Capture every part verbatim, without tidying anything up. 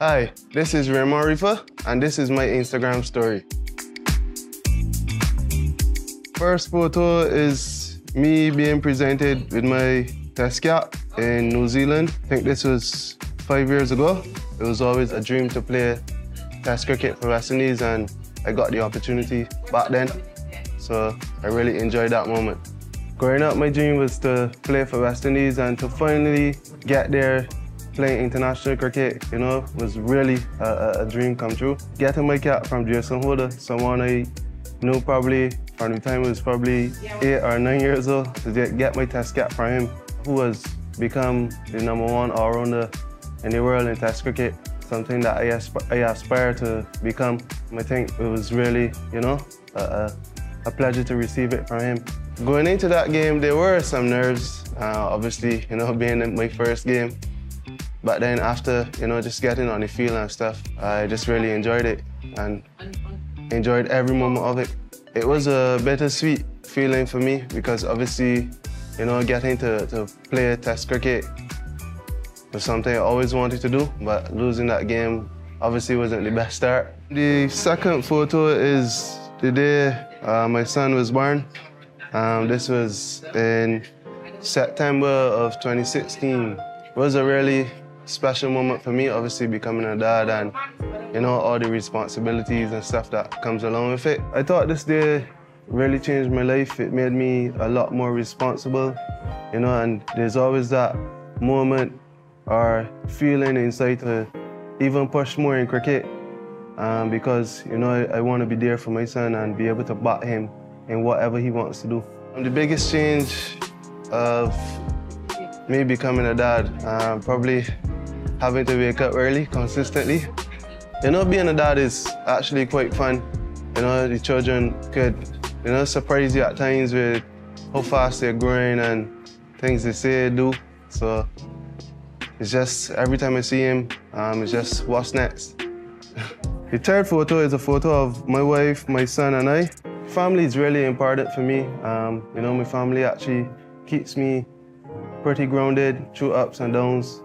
Hi, this is Raymon Reifer, and this is my Instagram story. First photo is me being presented with my test cap in New Zealand. I think this was five years ago. It was always a dream to play test cricket for West Indies, and I got the opportunity back then, so I really enjoyed that moment. Growing up, my dream was to play for West Indies, and to finally get there playing international cricket, you know, was really a, a dream come true. Getting my cap from Jason Holder, someone I knew probably from the time I was probably eight or nine years old, to get my test cap from him, who has become the number one all-rounder in the world in test cricket, something that I, asp I aspire to become. I think it was really, you know, a, a, a pleasure to receive it from him. Going into that game, there were some nerves, uh, obviously, you know, being in my first game. But then after, you know, just getting on the field and stuff, I just really enjoyed it and enjoyed every moment of it. It was a bittersweet feeling for me because obviously, you know, getting to, to play test cricket was something I always wanted to do, but losing that game obviously wasn't the best start. The second photo is the day uh, my son was born. Um, this was in September of twenty sixteen. It was a really special moment for me, obviously becoming a dad and, you know, all the responsibilities and stuff that comes along with it. I thought this day really changed my life. It made me a lot more responsible, you know, and there's always that moment or feeling inside to even push more in cricket um, because, you know, I, I want to be there for my son and be able to bat him in whatever he wants to do. The biggest change of me becoming a dad, uh, probably having to wake up early consistently. You know, being a dad is actually quite fun. You know, the children could, you know, surprise you at times with how fast they're growing and things they say, do. So it's just, every time I see him, um, it's just, what's next? The third photo is a photo of my wife, my son, and I. Family is really important for me. Um, you know, my family actually keeps me pretty grounded through ups and downs.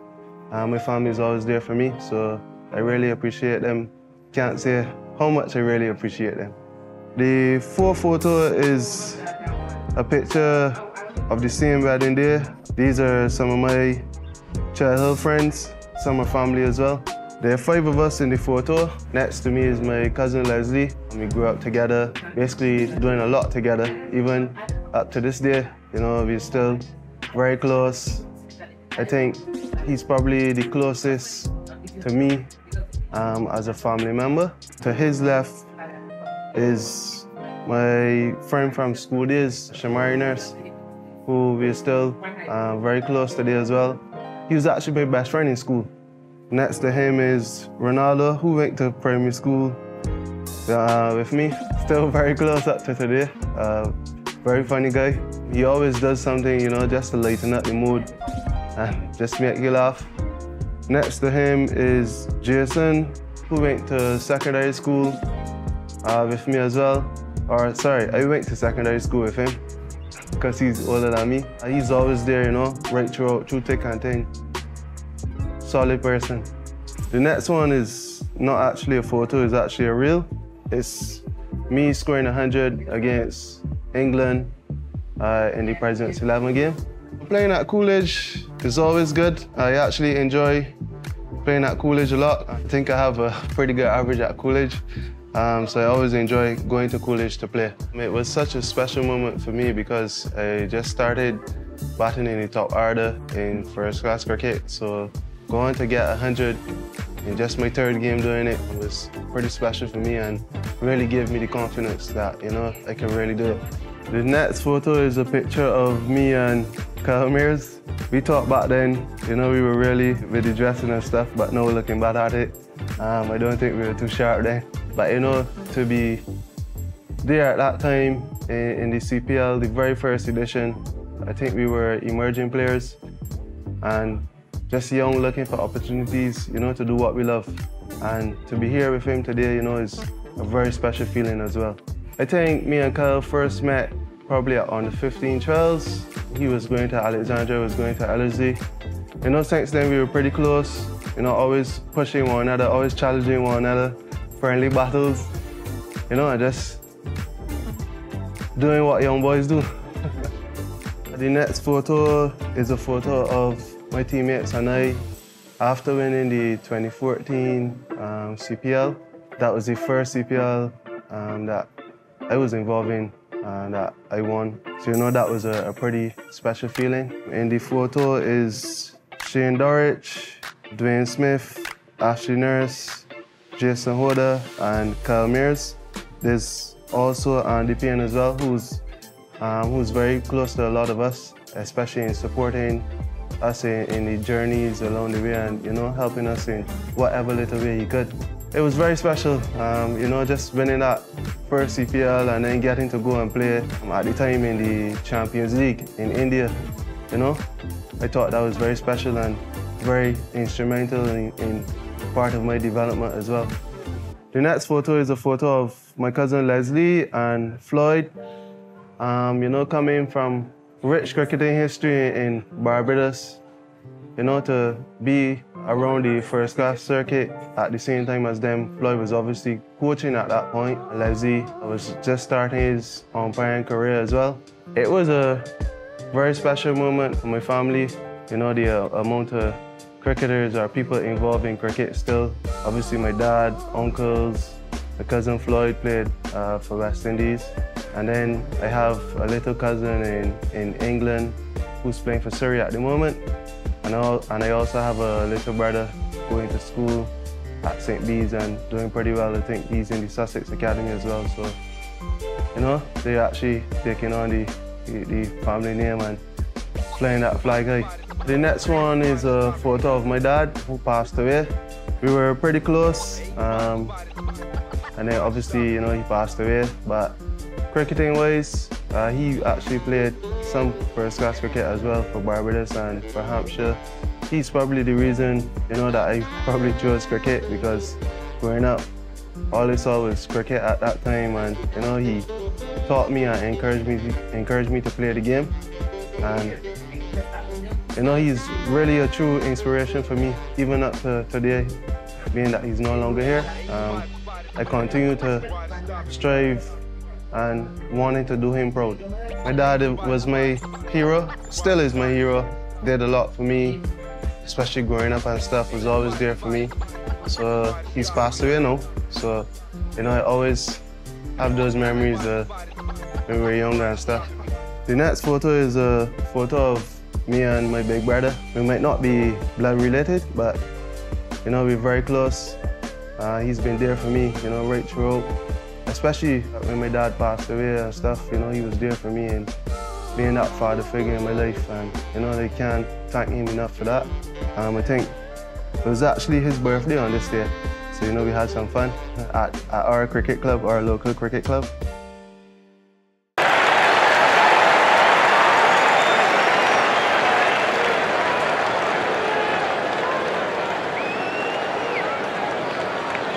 Uh, my family is always there for me, so I really appreciate them. Can't say how much I really appreciate them. The fourth photo is a picture of the same wedding day. These are some of my childhood friends, some are family as well. There are five of us in the photo. Next to me is my cousin Leslie. We grew up together, basically doing a lot together. Even up to this day, you know, we're still very close. I think he's probably the closest to me um, as a family member. To his left is my friend from school days, Shamari Nurse, who we're still uh, very close today as well. He was actually my best friend in school. Next to him is Ronaldo, who went to primary school uh, with me. Still very close up to today. Uh, Very funny guy. He always does something, you know, just to lighten up the mood and just make you laugh. Next to him is Jason, who went to secondary school uh, with me as well. Or sorry, I went to secondary school with him because he's older than me. He's always there, you know, right throughout, through thick and thin. Solid person. The next one is not actually a photo, it's actually a reel. It's me scoring one hundred against England uh, in the President's eleven game. Playing at Coolidge is always good. I actually enjoy playing at Coolidge a lot. I think I have a pretty good average at Coolidge, um, so I always enjoy going to Coolidge to play. It was such a special moment for me because I just started batting in the top order in first-class cricket, so going to get one hundred in just my third game doing it was pretty special for me and really gave me the confidence that, you know, I can really do it. The next photo is a picture of me and Kyle Mears. We talked back then, you know, we were really with the dressing and stuff, but now looking back at it, um, I don't think we were too sharp then. But, you know, to be there at that time in, in the C P L, the very first edition, I think we were emerging players and just young, looking for opportunities, you know, to do what we love. And to be here with him today, you know, is a very special feeling as well. I think me and Kyle first met probably on the fifteen trials. He was going to Alexandria, I was going to L S D. You know, since then we were pretty close. You know, always pushing one another, always challenging one another, friendly battles. You know, just doing what young boys do. The next photo is a photo of my teammates and I after winning the twenty fourteen um, C P L. That was the first C P L um, that I was involved in and that I won. So, you know, that was a, a pretty special feeling. In the photo is Shane Dorich, Dwayne Smith, Ashley Nurse, Jason Holder, and Kyle Mears. There's also Andy Pien as well, who's Um, who's very close to a lot of us, especially in supporting us in, in the journeys along the way and, you know, helping us in whatever little way he could. It was very special, um, you know, just winning that first C P L and then getting to go and play um, at the time in the Champions League in India, you know. I thought that was very special and very instrumental in, in part of my development as well. The next photo is a photo of my cousin Leslie and Floyd. Um, you know, coming from rich cricketing history in Barbados, you know, to be around the first class circuit at the same time as them. Floyd was obviously coaching at that point. Leslie was just starting his umpiring career as well. It was a very special moment for my family. You know, the uh, amount of cricketers or people involved in cricket still. Obviously my dad, uncles, my cousin Floyd played uh, for West Indies. And then I have a little cousin in, in England who's playing for Surrey at the moment. And, all, and I also have a little brother going to school at Saint B's and doing pretty well. I think he's in the Sussex Academy as well. So, you know, they're actually taking on the, the, the family name and playing that flag high. The next one is a photo of my dad who passed away. We were pretty close. Um, and then obviously, you know, he passed away. But cricketing wise, uh, he actually played some first class cricket as well for Barbados and for Hampshire. He's probably the reason, you know, that I probably chose cricket because growing up, all I saw was cricket at that time, and you know, he taught me and encouraged me to, encouraged me to play the game. And you know, he's really a true inspiration for me, even up to today, being that he's no longer here. Um, I continue to strive and wanting to do him proud. My dad was my hero, still is my hero. Did a lot for me, especially growing up and stuff, was always there for me. So he's passed away now. So, you know, I always have those memories uh, when we were younger and stuff. The next photo is a photo of me and my big brother. We might not be blood related, but, you know, we're very close. Uh, he's been there for me, you know, right throughout. Especially when my dad passed away and stuff, you know, he was there for me and being that father figure in my life, and you know, they can't thank him enough for that. Um, I think it was actually his birthday on this day, so you know, we had some fun at, at our cricket club, our local cricket club.